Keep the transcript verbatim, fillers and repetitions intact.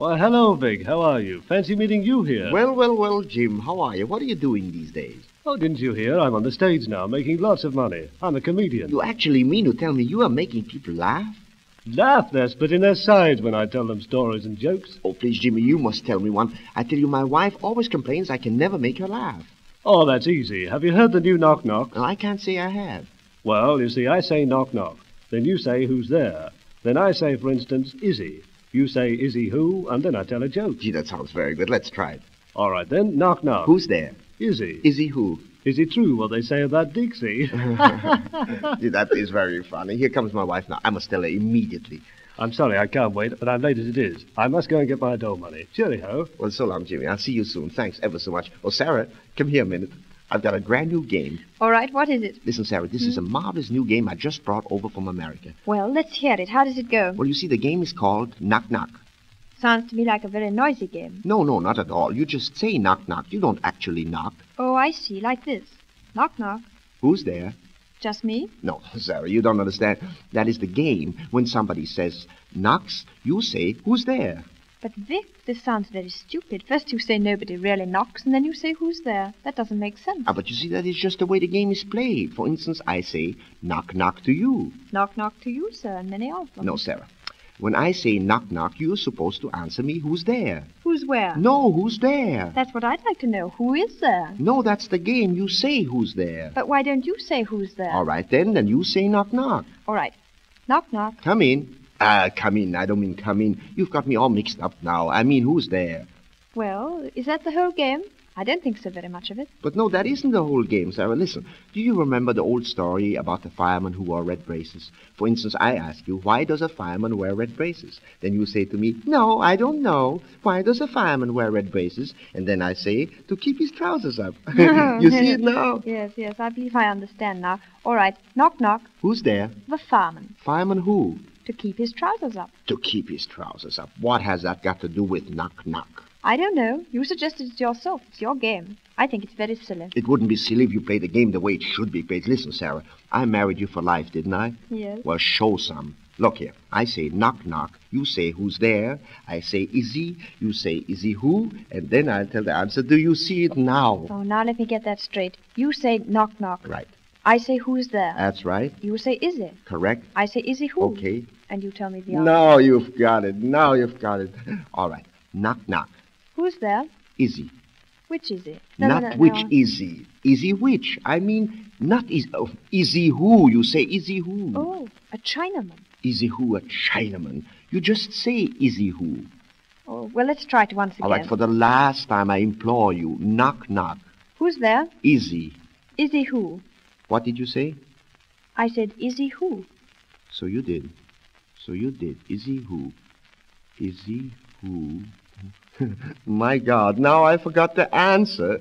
Well, hello, Vic. How are you? Fancy meeting you here. Well, well, well, Jim, how are you? What are you doing these days? Oh, didn't you hear? I'm on the stage now, making lots of money. I'm a comedian. You actually mean to tell me you are making people laugh? Laugh? They're splitting their sides when I tell them stories and jokes. Oh, please, Jimmy, you must tell me one. I tell you, my wife always complains I can never make her laugh. Oh, that's easy. Have you heard the new Knock Knock? No, I can't say I have. Well, you see, I say knock knock. Then you say who's there. Then I say, for instance, Izzy. You say, is he who? And then I tell a joke. Gee, that sounds very good. Let's try it. All right, then. Knock, knock. Who's there? Is he? Is he who? Is he true what they say about Dixie? Gee, that is very funny. Here comes my wife now. I must tell her immediately. I'm sorry, I can't wait, but I'm late as it is. I must go and get my dough money. Cheerio. Well, so long, Jimmy. I'll see you soon. Thanks ever so much. Oh, Sarah, come here a minute. I've got a grand new game. All right, what is it? Listen, Sarah, this hmm? is a marvelous new game I just brought over from America. Well, let's hear it. How does it go? Well, you see, the game is called Knock Knock. Sounds to me like a very noisy game. No, no, not at all. You just say knock knock. You don't actually knock. Oh, I see, like this. Knock knock. Who's there? Just me? No, Sarah, you don't understand. That is the game. When somebody says knocks, you say who's there. But, Vic, this sounds very stupid. First you say nobody really knocks, and then you say who's there. That doesn't make sense. Ah, but you see, that is just the way the game is played. For instance, I say, knock, knock to you. Knock, knock to you, sir, and many of them. No, Sarah. When I say knock, knock, you're supposed to answer me who's there. Who's where? No, who's there. That's what I'd like to know. Who is there? No, that's the game. You say who's there. But why don't you say who's there? All right, then. Then you say knock, knock. All right. Knock, knock. Come in. Ah, uh, come in. I don't mean come in. You've got me all mixed up now. I mean, who's there? Well, is that the whole game? I don't think so very much of it. But no, that isn't the whole game, Sarah. Listen, do you remember the old story about the fireman who wore red braces? For instance, I ask you, why does a fireman wear red braces? Then you say to me, no, I don't know. Why does a fireman wear red braces? And then I say, to keep his trousers up. You see it now? Yes, yes, I believe I understand now. All right, knock, knock. Who's there? The fireman. Fireman who? To keep his trousers up. To keep his trousers up. What has that got to do with knock, knock? I don't know. You suggested it yourself. It's your game. I think it's very silly. It wouldn't be silly if you played the game the way it should be played. Listen, Sarah, I married you for life, didn't I? Yes. Well, show some. Look here. I say knock, knock. You say who's there. I say Izzy. You say Izzy who. And then I'll tell the answer. Do you see it now? Oh, now let me get that straight. You say knock, knock. Right. I say who's there. That's right. You say Izzy. Correct. I say Izzy who. Okay. And you tell me the answer. Now you've got it. Now you've got it. All right. Knock, knock. Who's there? Izzy. Which Izzy? No, not no, no, which no. Izzy. Izzy which? I mean, not Izzy. Oh, Izzy who? You say Izzy who? Oh, a Chinaman. Izzy who? A Chinaman. You just say Izzy who. Oh, well, let's try it once again. All right. For the last time, I implore you. Knock, knock. Who's there? Izzy. Izzy who? What did you say? I said, Izzy who? So you did. So you did. Izzy who? Izzy who? My God, now I forgot the answer.